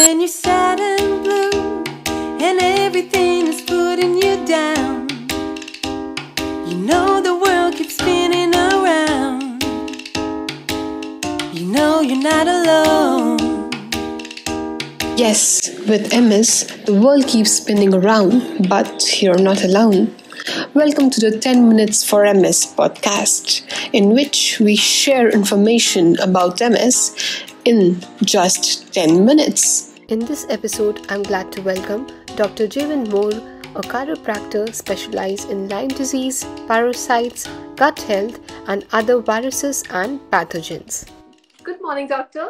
When you're sad and blue and everything is putting you down, you know the world keeps spinning around. You know you're not alone. Yes, with MS, the world keeps spinning around, but you're not alone. Welcome to the 10 Minutes for MS podcast, in which we share information about MS in just 10 minutes. In this episode, I'm glad to welcome Dr. Jaban Moore, a chiropractor specialized in Lyme disease, parasites, gut health, and other viruses and pathogens. Good morning, doctor.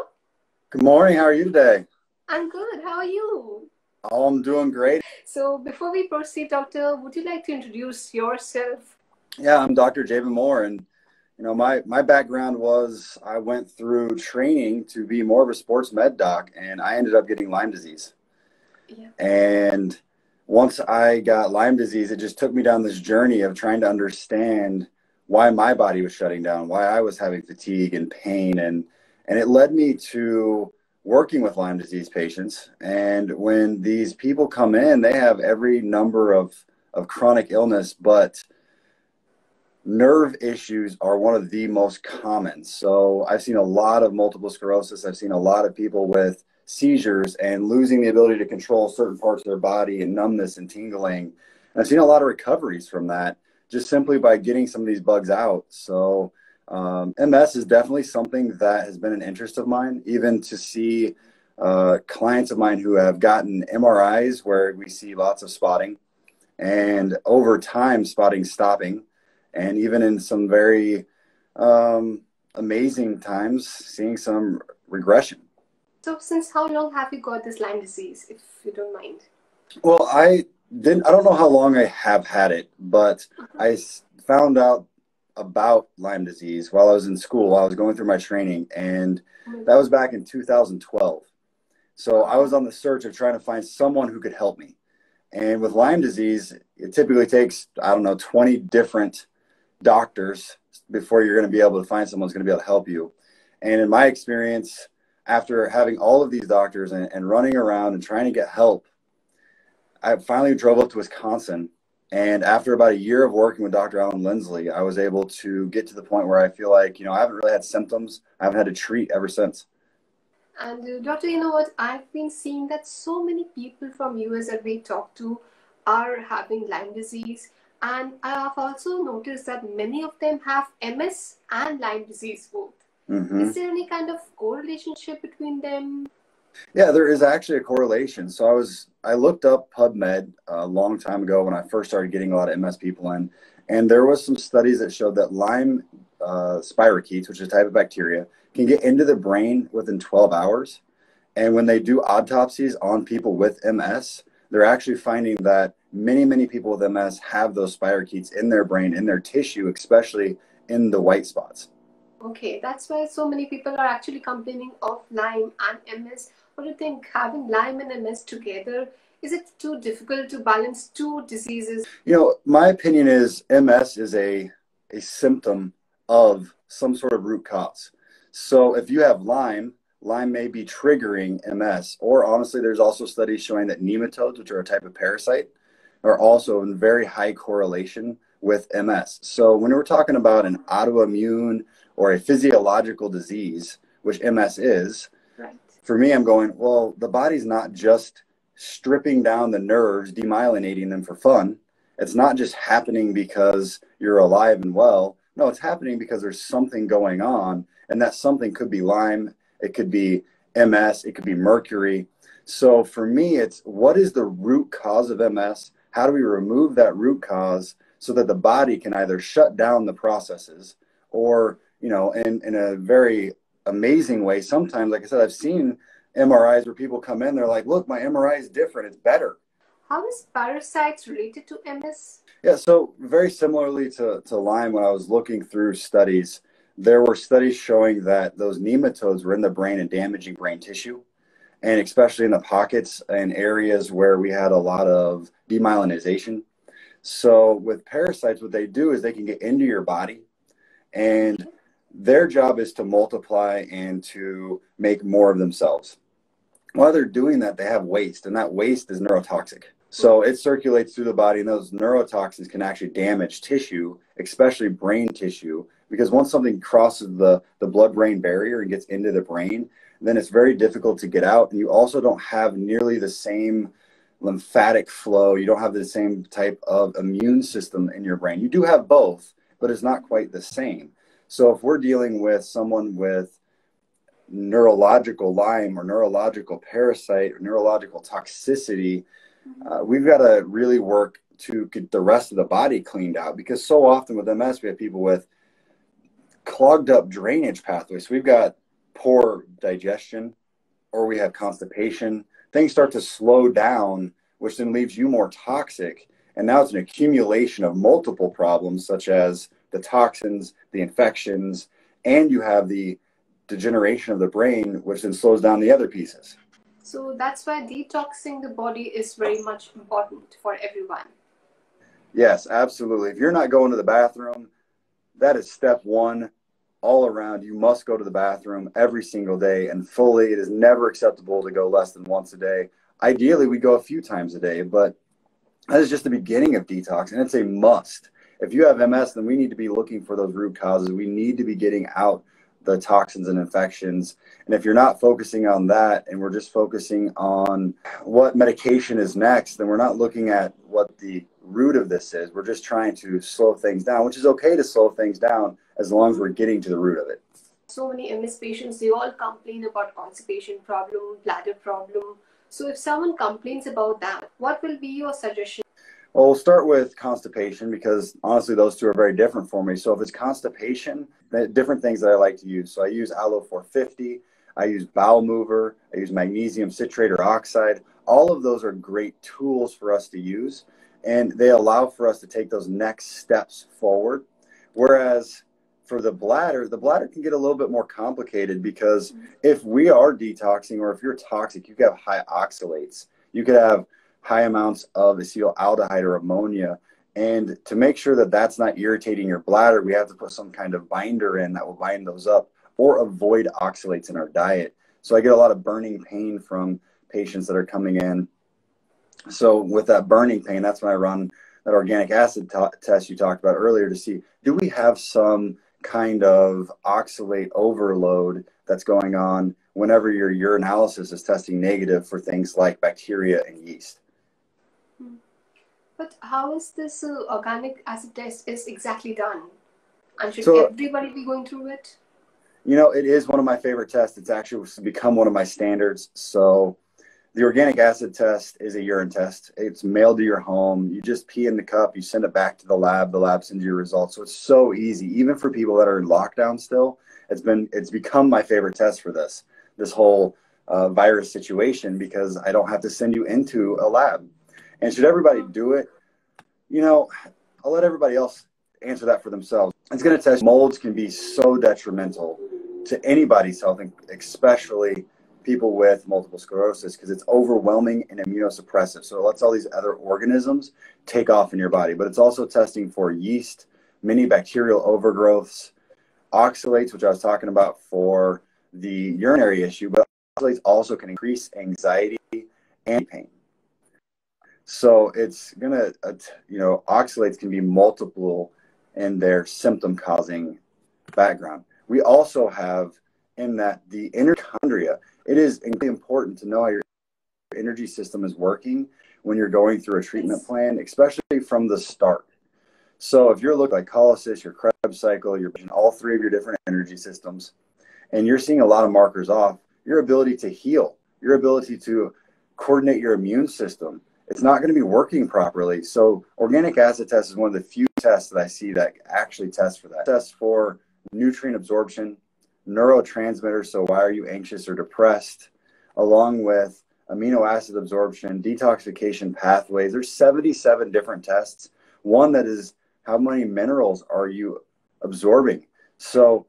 Good morning. How are you today? I'm good. How are you? Oh, I'm doing great. So before we proceed, doctor, would you like to introduce yourself? Yeah, I'm Dr. Jaban Moore, and you know, my background was I went through training to be more of a sports med doc, and I ended up getting Lyme disease. Yeah. And once I got Lyme disease, it just took me down this journey of trying to understand why my body was shutting down, why I was having fatigue and pain, and it led me to working with Lyme disease patients. And when these people come in, they have every number of chronic illness, but nerve issues are one of the most common. So I've seen a lot of multiple sclerosis. I've seen a lot of people with seizures and losing the ability to control certain parts of their body and numbness and tingling. And I've seen a lot of recoveries from that just simply by getting some of these bugs out. So MS is definitely something that has been an interest of mine, even to see clients of mine who have gotten MRIs where we see lots of spotting, and over time spotting stopping, and even in some very amazing times seeing some regression. So since how long have you got this Lyme disease, if you don't mind? Well, I don't know how long I have had it, but I found out about Lyme disease while I was in school. I was going through my training, and that was back in 2012. So I was on the search of trying to find someone who could help me. And with Lyme disease, it typically takes, I don't know, 20 different doctors before you're going to be able to find someone who's going to be able to help you. And in my experience, after having all of these doctors and running around and trying to get help, I finally drove up to Wisconsin. And after about a year of working with Dr. Alan Lindsley, I was able to get to the point where I feel like, you know, I haven't really had symptoms. I haven't had to treat ever since. And doctor, you know what? I've been seeing that so many people from US that we talk to are having Lyme disease. And I've also noticed that many of them have MS and Lyme disease both. Mm-hmm. Is there any kind of correlation between them? Yeah, there is actually a correlation. So I looked up PubMed a long time ago when I first started getting a lot of MS people in, and there was some studies that showed that Lyme spirochetes, which is a type of bacteria, can get into the brain within 12 hours. And when they do autopsies on people with MS, they're actually finding that many, many people with MS have those spirochetes in their brain, in their tissue, especially in the white spots. Okay, that's why so many people are actually complaining of Lyme and MS. What do you think, having Lyme and MS together, is it too difficult to balance two diseases? You know, my opinion is MS is a symptom of some sort of root cause. So if you have Lyme, Lyme may be triggering MS, or honestly, there's also studies showing that nematodes, which are a type of parasite, are also in very high correlation with MS. So when we're talking about an autoimmune or a physiological disease, which MS is, right, for me, I'm going, well, the body's not just stripping down the nerves, demyelinating them for fun. It's not just happening because you're alive and well. No, it's happening because there's something going on, and that something could be Lyme, it could be MS, it could be mercury. So for me, it's what is the root cause of MS? How do we remove that root cause so that the body can either shut down the processes or, you know, in a very amazing way. Sometimes, like I said, I've seen MRIs where people come in, they're like, look, my MRI is different, it's better. How is parasites related to MS? Yeah, so very similarly to Lyme, when I was looking through studies, there were studies showing that those nematodes were in the brain and damaging brain tissue, and especially in the pockets and areas where we had a lot of demyelinization. So with parasites, what they do is they can get into your body, and their job is to multiply and to make more of themselves. while they're doing that, they have waste, and that waste is neurotoxic. So it circulates through the body, and those neurotoxins can actually damage tissue, especially brain tissue, because once something crosses the blood-brain barrier and gets into the brain, then it's very difficult to get out. And you also don't have nearly the same lymphatic flow. You don't have the same type of immune system in your brain. You do have both, but it's not quite the same. So if we're dealing with someone with neurological Lyme or neurological parasite or neurological toxicity, we've got to really work to get the rest of the body cleaned out, because so often with MS, we have people with clogged up drainage pathways. So we've got poor digestion, or we have constipation. Things start to slow down, which then leaves you more toxic. And now it's an accumulation of multiple problems, such as the toxins, the infections, and you have the degeneration of the brain, which then slows down the other pieces. So that's why detoxing the body is very much important for everyone. Yes, absolutely. If you're not going to the bathroom, that is step one. All around, you must go to the bathroom every single day, and fully. It is never acceptable to go less than once a day. Ideally, we go a few times a day, but that is just the beginning of detox, and it's a must. If you have MS, then we need to be looking for those root causes. We need to be getting out the toxins and infections. And if you're not focusing on that, and we're just focusing on what medication is next, then we're not looking at what the root of this is. We're just trying to slow things down, which is okay to slow things down as long as we're getting to the root of it. So many MS patients, they all complain about constipation problem, bladder problem. So if someone complains about that, what will be your suggestion? Well, we'll start with constipation, because honestly, those two are very different for me. So if it's constipation, different things that I like to use. So I use aloe 450, I use bowel mover, I use magnesium citrate or oxide. All of those are great tools for us to use, and they allow for us to take those next steps forward. Whereas for the bladder can get a little bit more complicated, because if we are detoxing, or if you're toxic, you could have high oxalates. You could have high amounts of acetylaldehyde or ammonia. And to make sure that that's not irritating your bladder, we have to put some kind of binder in that will bind those up, or avoid oxalates in our diet. So I get a lot of burning pain from patients that are coming in. So with that burning pain, that's when I run that organic acid test you talked about earlier, to see, do we have some kind of oxalate overload that's going on whenever your urinalysis is testing negative for things like bacteria and yeast? But how is this organic acid test is exactly done? And should everybody be going through it? You know, it is one of my favorite tests. It's actually become one of my standards. So the organic acid test is a urine test. It's mailed to your home. You just pee in the cup. You send it back to the lab sends you your results. So it's so easy. Even for people that are in lockdown still, it's become my favorite test for this whole virus situation, because I don't have to send you into a lab. And should everybody do it? You know, I'll let everybody else answer that for themselves. It's going to test molds can be so detrimental to anybody's health, and especially people with multiple sclerosis, because it's overwhelming and immunosuppressive. So it lets all these other organisms take off in your body. But it's also testing for yeast, many bacterial overgrowths, oxalates, which I was talking about for the urinary issue, but oxalates also can increase anxiety and pain. So it's going to, you know, oxalates can be multiple in their symptom-causing background. We also have in that the mitochondria. It is incredibly important to know how your energy system is working when you're going through a treatment plan, especially from the start. So if you're looking at glycolysis, your Krebs cycle, you're in all three of your different energy systems, and you're seeing a lot of markers off, your ability to heal, your ability to coordinate your immune system, it's not going to be working properly. So organic acid test is one of the few tests that I see that actually tests for that. Tests for nutrient absorption, neurotransmitters, so why are you anxious or depressed, along with amino acid absorption, detoxification pathways. There's 77 different tests. One that is how many minerals are you absorbing. So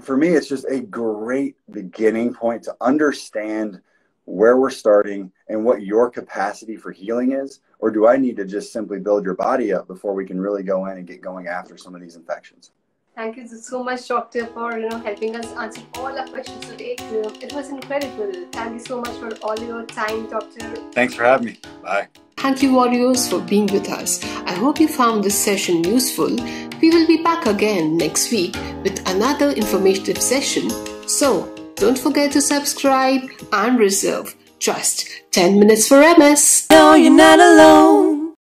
for me, it's just a great beginning point to understand where we're starting and what your capacity for healing is, or do I need to just simply build your body up before we can really go in and get going after some of these infections? Thank you so much, Doctor, for helping us answer all our questions today. It was incredible. Thank you so much for all your time, Doctor. Thanks for having me. Bye. Thank you, warriors, for being with us. I hope you found this session useful. We will be back again next week with another informative session. So don't forget to subscribe and reserve just 10 minutes for MS. No, you're not alone.